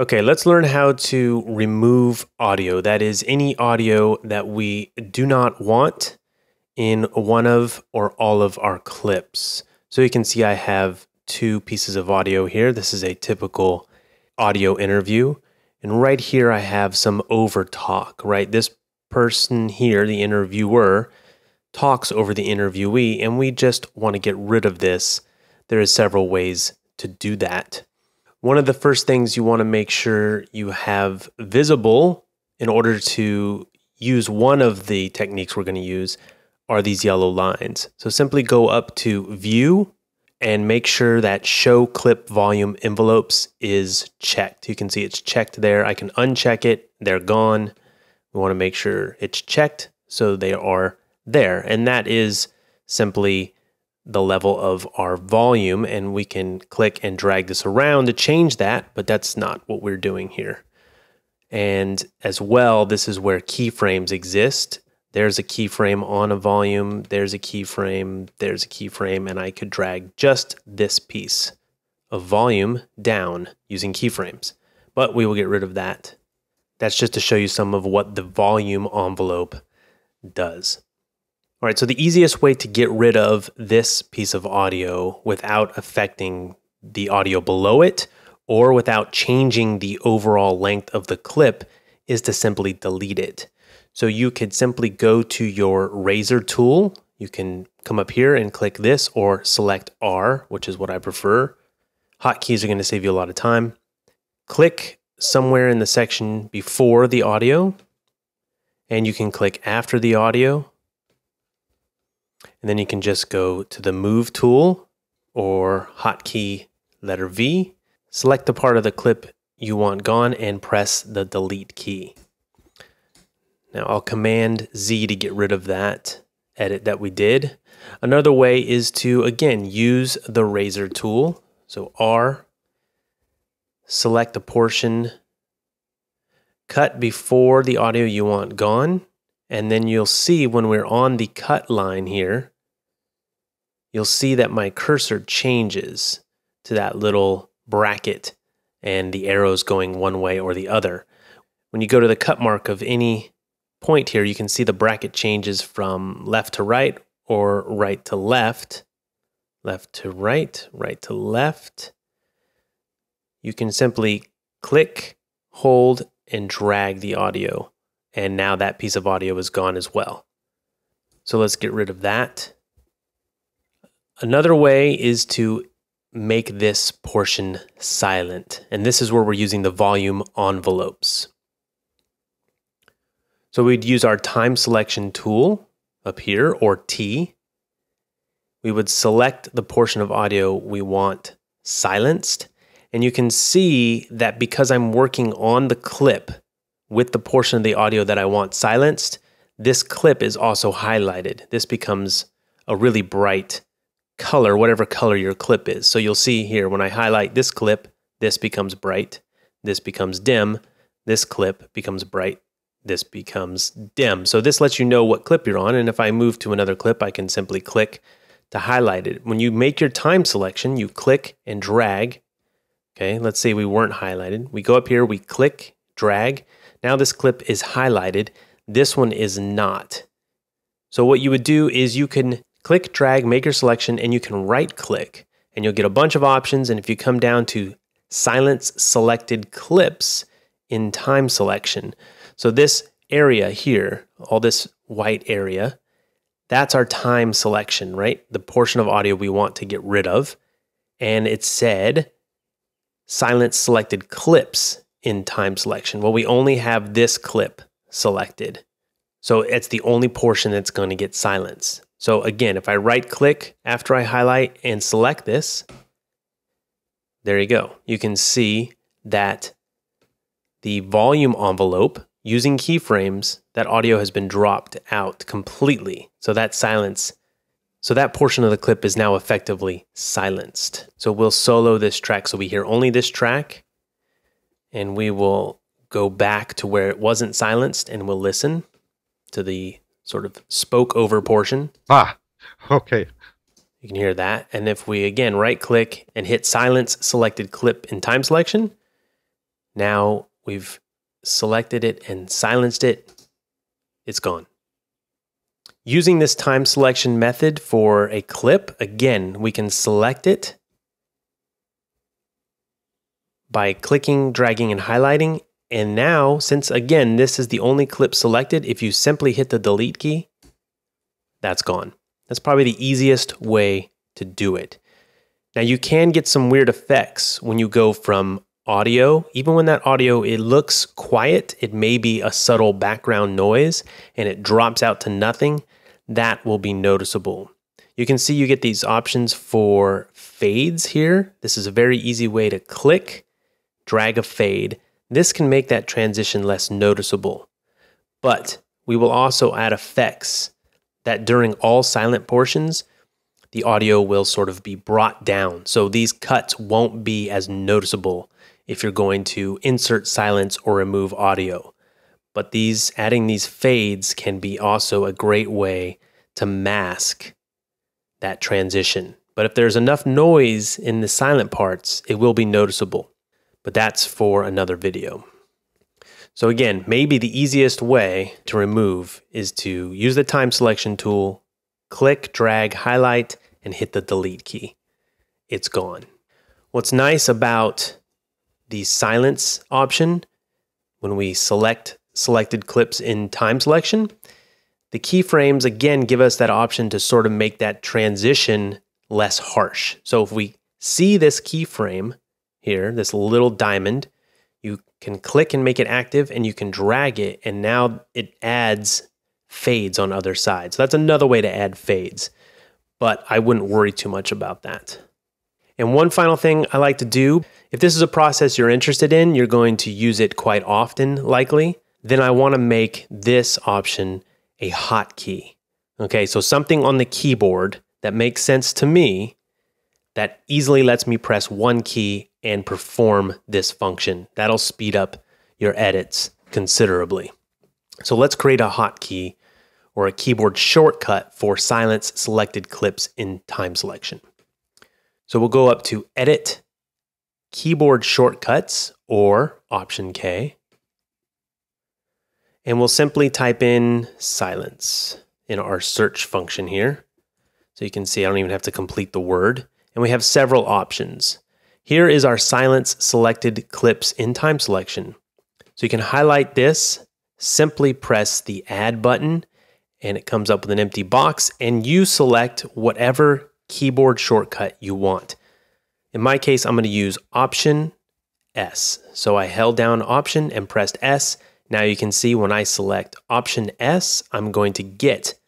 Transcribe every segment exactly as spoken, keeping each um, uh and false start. Okay, let's learn how to remove audio. That is any audio that we do not want in one of or all of our clips. So you can see I have two pieces of audio here. This is a typical audio interview. And right here I have some overtalk, right? This person here, the interviewer, talks over the interviewee, and we just want to get rid of this. There are several ways to do that. One of the first things you want to make sure you have visible in order to use one of the techniques we're going to use are these yellow lines. So simply go up to View and make sure that Show Clip Volume Envelopes is checked. You can see it's checked there. I can uncheck it. They're gone. We want to make sure it's checked so they are there. And that is simply the level of our volume, and we can click and drag this around to change that, but that's not what we're doing here. And as well, this is where keyframes exist. There's a keyframe on a volume, there's a keyframe, there's a keyframe, and I could drag just this piece of volume down using keyframes, but we will get rid of that. That's just to show you some of what the volume envelope does. All right, so the easiest way to get rid of this piece of audio without affecting the audio below it or without changing the overall length of the clip is to simply delete it. So you could simply go to your razor tool. You can come up here and click this or select R, which is what I prefer. Hotkeys are going to save you a lot of time. Click somewhere in the section before the audio, and you can click after the audio. And then you can just go to the Move tool or hotkey letter V, select the part of the clip you want gone, and press the Delete key. Now I'll Command Z to get rid of that edit that we did. Another way is to, again, use the Razor tool. So R, select a portion, cut before the audio you want gone, and then you'll see when we're on the cut line here, you'll see that my cursor changes to that little bracket and the arrows going one way or the other. When you go to the cut mark of any point here, you can see the bracket changes from left to right or right to left, left to right, right to left. You can simply click, hold, and drag the audio. And now that piece of audio is gone as well. So let's get rid of that. Another way is to make this portion silent. And this is where we're using the volume envelopes. So we'd use our time selection tool up here, or T. We would select the portion of audio we want silenced. And you can see that because I'm working on the clip with the portion of the audio that I want silenced, this clip is also highlighted. This becomes a really bright color, whatever color your clip is. So you'll see here, when I highlight this clip, this becomes bright, this becomes dim, this clip becomes bright, this becomes dim. So this lets you know what clip you're on, and if I move to another clip, I can simply click to highlight it. When you make your time selection, you click and drag. Okay, let's say we weren't highlighted. We go up here, we click, drag. Now this clip is highlighted, this one is not. So what you would do is you can click, drag, make your selection, and you can right click, and you'll get a bunch of options. And if you come down to silence selected clips in time selection, so this area here, all this white area, that's our time selection, right? The portion of audio we want to get rid of. And it said silence selected clips in time selection. Well, we only have this clip selected. So it's the only portion that's going to get silenced. So again, if I right click after I highlight and select this, there you go. You can see that the volume envelope, using keyframes, that audio has been dropped out completely. So that silence, so that portion of the clip is now effectively silenced. So we'll solo this track so we hear only this track. And we will go back to where it wasn't silenced, and we'll listen to the sort of spoke over portion. Ah, okay. You can hear that. And if we, again, right click and hit silence selected clip in time selection, Now we've selected it and silenced it. It's gone. Using this time selection method for a clip, again, we can select it by clicking, dragging, and highlighting. And now, since again, this is the only clip selected, if you simply hit the delete key, that's gone. That's probably the easiest way to do it. Now you can get some weird effects when you go from audio, even when that audio, it looks quiet, it may be a subtle background noise and it drops out to nothing, that will be noticeable. You can see you get these options for fades here. This is a very easy way to click, drag a fade. This can make that transition less noticeable, but we will also add effects that during all silent portions, the audio will sort of be brought down. So these cuts won't be as noticeable if you're going to insert silence or remove audio. But these adding these fades can be also a great way to mask that transition. But if there's enough noise in the silent parts, it will be noticeable. But that's for another video. So again, maybe the easiest way to remove is to use the time selection tool, click, drag, highlight, and hit the delete key. It's gone. What's nice about the silence option, when we select selected clips in time selection, the keyframes again give us that option to sort of make that transition less harsh. So if we see this keyframe here, this little diamond, you can click and make it active and you can drag it, and now it adds fades on other sides. So that's another way to add fades, but I wouldn't worry too much about that. And one final thing I like to do, if this is a process you're interested in, you're going to use it quite often likely, then I want to make this option a hotkey. Okay, so something on the keyboard that makes sense to me that easily lets me press one key and perform this function. That'll speed up your edits considerably. So let's create a hotkey or a keyboard shortcut for silence selected clips in time selection. So we'll go up to Edit, Keyboard Shortcuts, or Option K, and we'll simply type in silence in our search function here. So you can see I don't even have to complete the word, and we have several options. Here is our silence selected clips in time selection. So you can highlight this, simply press the Add button, and it comes up with an empty box, and you select whatever keyboard shortcut you want. In my case, I'm going to use Option S. So I held down Option and pressed S. Now you can see when I select Option S, I'm going to get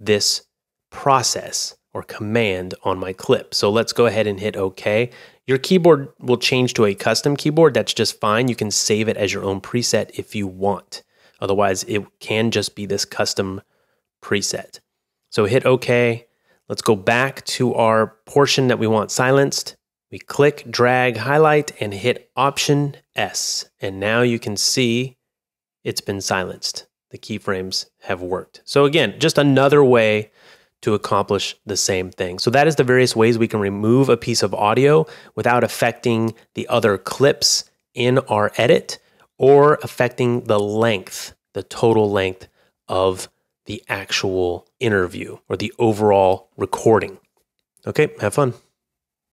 this process or command on my clip. So let's go ahead and hit OK. Your keyboard will change to a custom keyboard. That's just fine. You can save it as your own preset if you want. Otherwise, it can just be this custom preset. So hit OK. Let's go back to our portion that we want silenced. We click, drag, highlight, and hit Option S. And now you can see it's been silenced. The keyframes have worked. So again, just another way to accomplish the same thing. So that is the various ways we can remove a piece of audio without affecting the other clips in our edit or affecting the length, the total length of the actual interview or the overall recording. Okay, have fun.